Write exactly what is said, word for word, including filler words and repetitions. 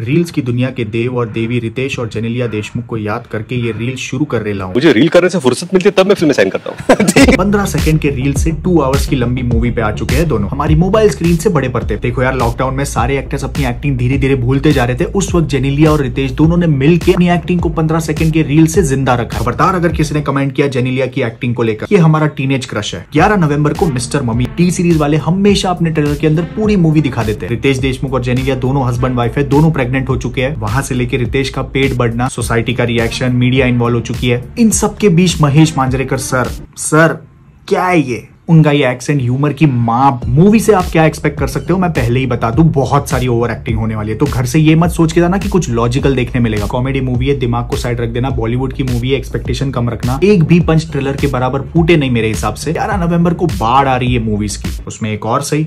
Reels की दुनिया के देव और देवी रितेश और जेनेलिया देशमुख को याद करके ये रील शुरू कर रहा हूँ। मुझे रील करने से फुर्सत मिलती है तब मैं फिल्में साइन करता हूँ। पंद्रह सेकंड के रील से टू आवर्स की लंबी मूवी पे आ चुके हैं दोनों, हमारी मोबाइल स्क्रीन से बड़े पड़ते। देखो यार, लॉकडाउन में सारे एक्टर्स अपनी एक्टिंग धीरे धीरे भूलते जा रहे थे। उस वक्त जेनेलिया और रितेश दोनों ने मिलकर अपनी एक्टिंग को पंद्रह सेकंड के रील से जिंदा रखा। खबरदार अगर किसी ने कमेंट किया जेनेलिया की एक्टिंग को लेकर, ये हमारा टीनेज क्रश है। ग्यारह नवंबर को मिस्टर मम्मी टी सीरीज वाले हमेशा अपने ट्रेलर के अंदर पूरी मूवी दिखा देते हैं। रितेश देशमुख और जेनेलिया दोनों हस्बैंड वाइफ है, दोनों प्रेग्नेंट हो चुके हैं। वहां से लेकर रितेश का पेट बढ़ना, सोसाइटी का रिएक्शन, मीडिया इन्वॉल्व हो चुकी है। इन सब के बीच महेश मांजरेकर सर, सर क्या है ये? उनका ये एक्सेंट ह्यूमर की माँ। मूवी से आप क्या एक्सपेक्ट कर सकते हो मैं पहले ही बता दूं, बहुत सारी ओवर एक्टिंग होने वाली है। तो घर से ये मत सोच के जाना कि कुछ लॉजिकल देखने मिलेगा। कॉमेडी मूवी है, दिमाग को साइड रख देना। बॉलीवुड की मूवी है, एक्सपेक्टेशन कम रखना। एक भी पंच ट्रेलर के बराबर फूटे नहीं मेरे हिसाब से। ग्यारह नवंबर को बाढ़ आ रही है मूवीज की, उसमें एक और सही।